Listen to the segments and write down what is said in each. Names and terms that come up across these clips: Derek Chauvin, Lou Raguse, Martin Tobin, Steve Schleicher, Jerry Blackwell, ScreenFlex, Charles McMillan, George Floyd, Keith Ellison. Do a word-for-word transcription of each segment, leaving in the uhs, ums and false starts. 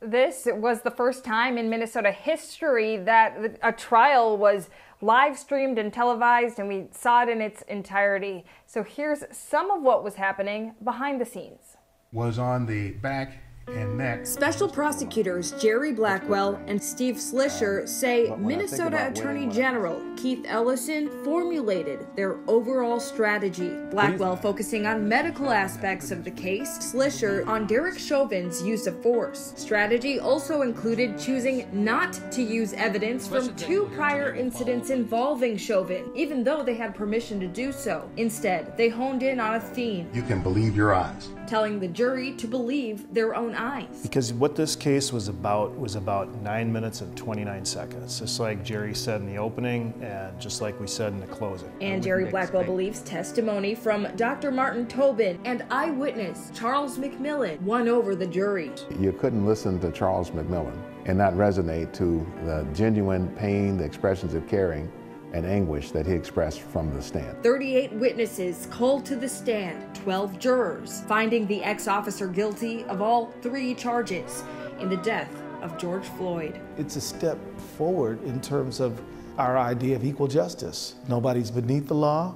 This was the first time in Minnesota history that a trial was live streamed and televised, and we saw it in its entirety. So here's some of what was happening behind the scenes. Was on the back and neck. Special prosecutors Jerry Blackwell and Steve Schleicher say Minnesota Attorney General Keith Ellison formulated their overall strategy. Blackwell focusing on medical aspects of the case, Schleicher on Derek Chauvin's use of force. Strategy also included choosing not to use evidence from two prior incidents involving Chauvin, even though they had permission to do so. Instead, they honed in on a theme. You can believe your eyes. Telling the jury to believe their own eyes. Because what this case was about was about nine minutes and twenty-nine seconds, just like Jerry said in the opening and just like we said in the closing. And Jerry Blackwell believes testimony from Doctor Martin Tobin and eyewitness Charles McMillan won over the jury. You couldn't listen to Charles McMillan and not resonate to the genuine pain, the expressions of caring, and anguish that he expressed from the stand. thirty-eight witnesses called to the stand, twelve jurors, finding the ex-officer guilty of all three charges in the death of George Floyd. It's a step forward in terms of our idea of equal justice. Nobody's beneath the law.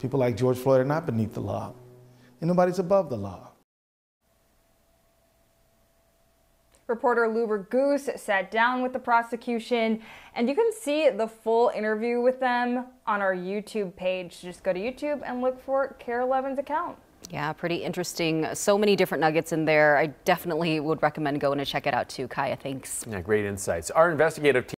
People like George Floyd are not beneath the law, and nobody's above the law. Reporter Lou Raguse sat down with the prosecution, and you can see the full interview with them on our YouTube page. Just go to YouTube and look for Carol Levin's account. Yeah, pretty interesting. So many different nuggets in there. I definitely would recommend going to check it out too. Kaya, thanks. Yeah, great insights. Our investigative team